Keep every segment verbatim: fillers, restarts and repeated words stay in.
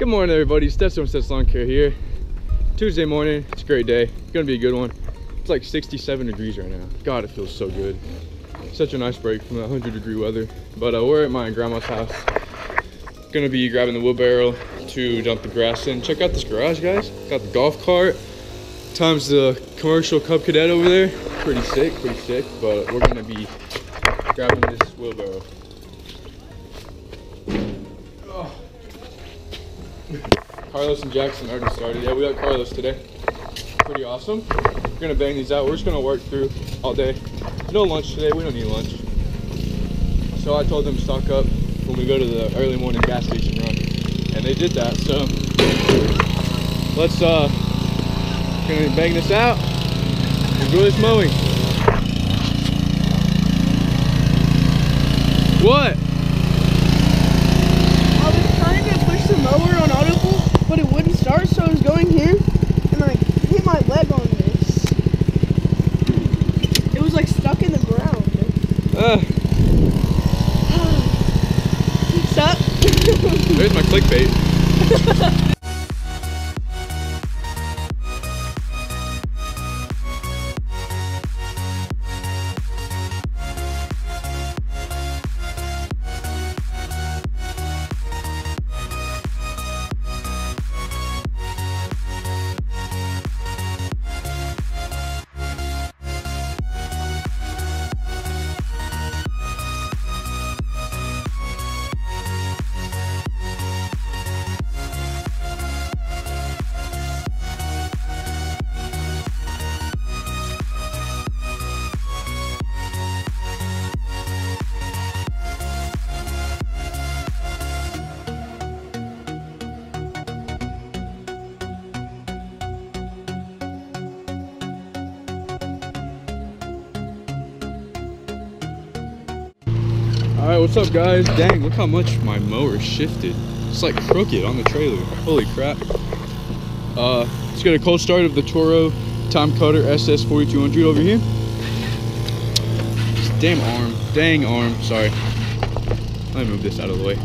Good morning, everybody. Stetson's Lawn Care here. Tuesday morning. It's a great day. It's gonna be a good one. It's like sixty-seven degrees right now. God, it feels so good. Such a nice break from the one hundred degree weather. But uh, we're at my grandma's house. Gonna be grabbing the wheelbarrow to dump the grass in. Check out this garage, guys. Got the golf cart times the commercial Cub Cadet over there. Pretty sick, pretty sick. But we're gonna be grabbing this wheelbarrow. Oh. Carlos and Jackson already started. Yeah, we got Carlos today. Pretty awesome. We're gonna bang these out. We're just gonna work through all day. No lunch today. We don't need lunch. So I told them to stock up when we go to the early morning gas station run, and they did that. So let's uh gonna bang this out. Enjoy this mowing. What? I was trying to push the mower on autopilot, but it wouldn't start, so I was going here and I hit my leg on this. It was like stuck in the ground. Uh. Stop. There's my clickbait. Alright, what's up, guys? Dang, look how much my mower shifted. It's like crooked on the trailer. Holy crap. Uh, let's get a cold start of the Toro Time Cutter S S forty-two hundred over here. This damn arm. Dang arm. Sorry. Let me move this out of the way.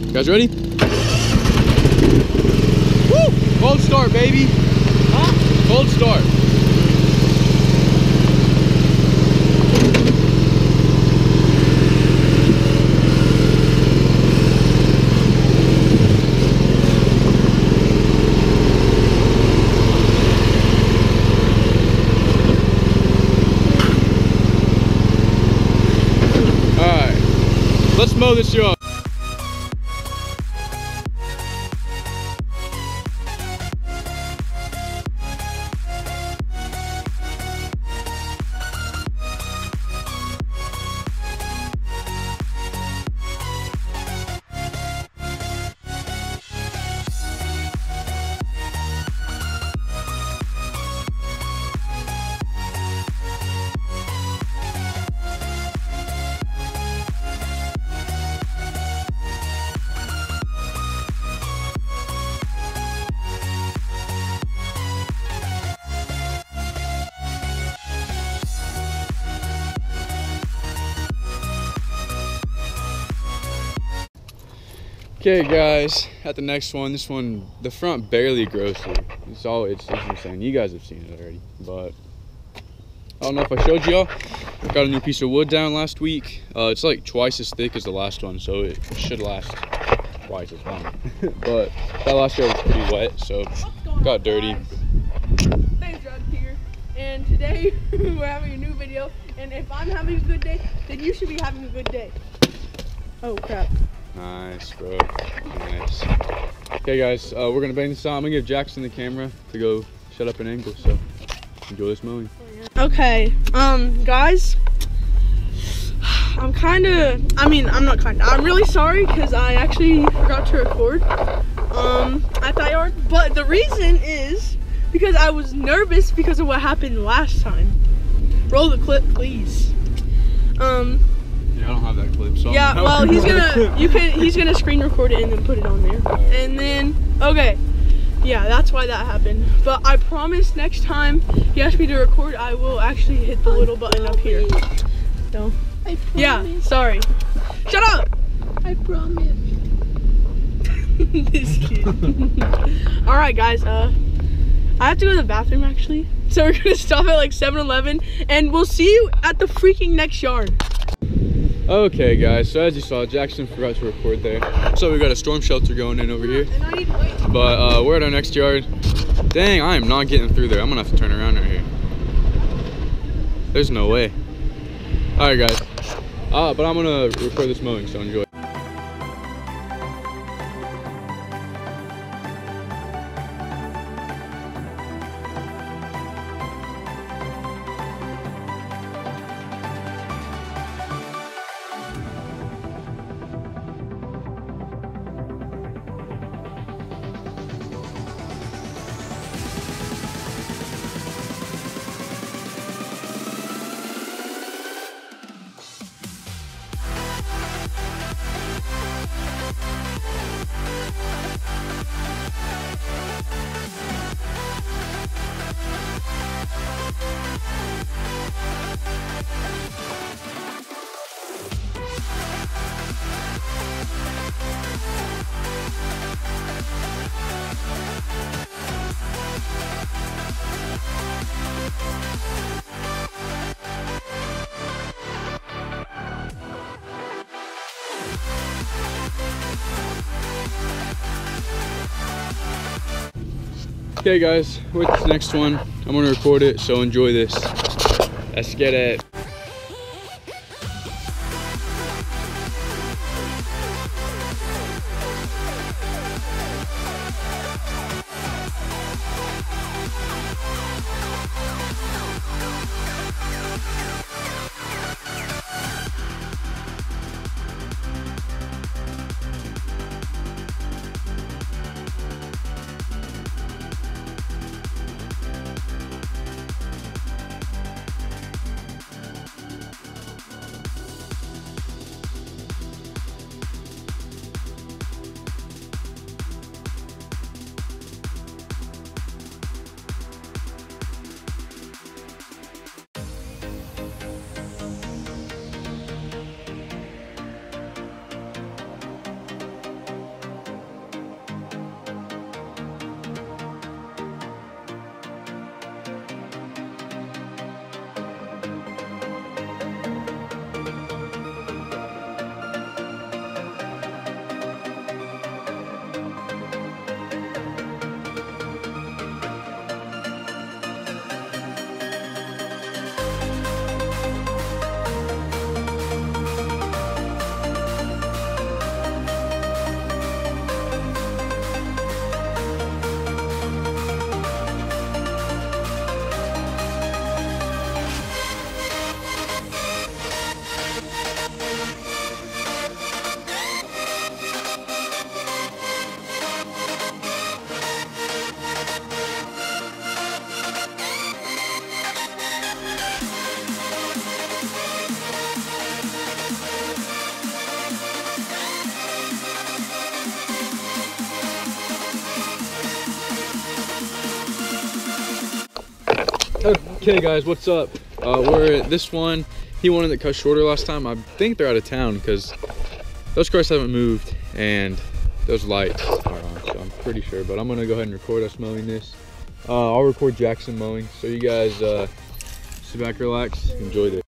You guys ready? Woo! Cold start, baby. Huh? Cold start. Let's mow this yard. Okay, guys, at the next one, this one, the front barely grows through. It's all, it's, it's insane. You guys have seen it already, but I don't know if I showed y'all. Got a new piece of wood down last week. Uh, it's like twice as thick as the last one, so it should last twice as long. But that last year was pretty wet, so got dirty. Face Rogue here, and today we're having a new video, and if I'm having a good day, then you should be having a good day. Oh, crap. Nice, bro. Nice. Okay, guys, uh, we're gonna bang this out. I'm gonna give Jackson the camera to go set up an angle, so enjoy this mowing. Okay, um, guys, I'm kind of, I mean, I'm not kind of, I'm really sorry because I actually forgot to record um, at that yard, but the reason is because I was nervous because of what happened last time. Roll the clip, please. Um, I don't have that clip, so yeah, well, he's gonna you can he's gonna screen record it and then put it on there. And then okay, yeah, that's why that happened. But I promise next time he asks me to record, I will actually hit the little button up here. So yeah, sorry. Shut up! I promise. This kid. All right, guys. Uh, I have to go to the bathroom actually, so we're gonna stop at like seven eleven, and we'll see you at the freaking next yard. Okay, guys. So as you saw, Jackson forgot to record there, so we got a storm shelter going in over here. And I need to wait. But uh, we're at our next yard. Dang, I am not getting through there. I'm gonna have to turn around right here. There's no way. All right, guys. Uh, but I'm gonna record this mowing, so enjoy. Okay guys, with this next one, I'm gonna record it, so enjoy this. Let's get it. Okay guys, what's up? Uh, we're at this one. He wanted that cut shorter last time. I think they're out of town because those cars haven't moved and those lights are on, so I'm pretty sure. But I'm gonna go ahead and record us mowing this. Uh, I'll record Jackson mowing. So you guys uh, sit back, relax, enjoy this.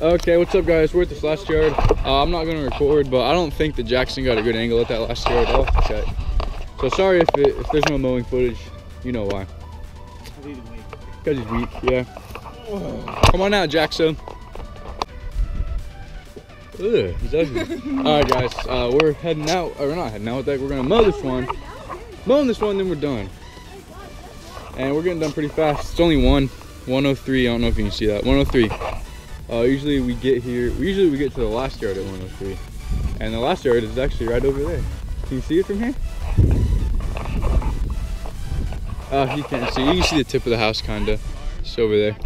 Okay, what's up guys, we're at this last yard. uh, I'm not going to record, but I don't think that Jackson got a good angle at that last yard. I'll have to check. So sorry if, it, if there's no mowing footage, you know why. Because he's weak, yeah. Come on out, Jackson. Ugh, he's ugly. Alright guys, uh, we're heading out, or we're not heading out, we're going to mow this one. Mowing this one, then we're done. And we're getting done pretty fast. It's only one, one oh three, I don't know if you can see that, one oh three. Uh, usually we get here, usually we get to the last yard at one oh three. And the last yard is actually right over there. Can you see it from here? Oh, you can't see, you can see the tip of the house kinda. It's over there.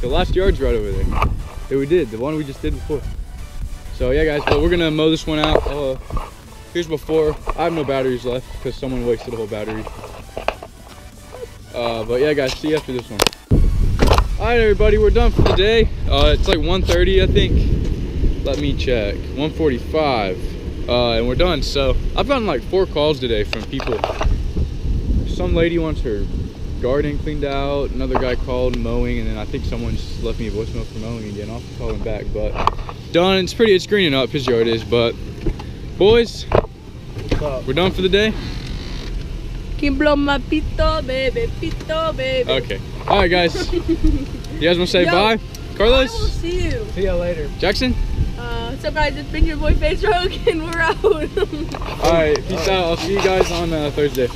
The last yard's right over there. Yeah, we did, the one we just did before. So yeah guys, but we're gonna mow this one out. Uh, here's before. I have no batteries left because someone wasted a whole battery. Uh, but yeah guys, see you after this one. Alright everybody, we're done for the day. Uh, it's like one thirty I think. Let me check. one forty-five. Uh, and we're done. So I've gotten like four calls today from people. Some lady wants her garden cleaned out, another guy called mowing, and then I think someone just left me a voicemail for mowing again. I'll have to call him back, but done. It's pretty, it's greening up, his yard is, but boys, what's up? We're done for the day. Can blow my pito, baby, pito, baby. Okay. All right, guys. You guys want to say Yo, bye? Carlos? I will see you. See you later. Jackson? Uh, what's up, guys? It's been your boy Face Rogue, and we're out. All right, peace All right. out. I'll see you guys on uh, Thursday.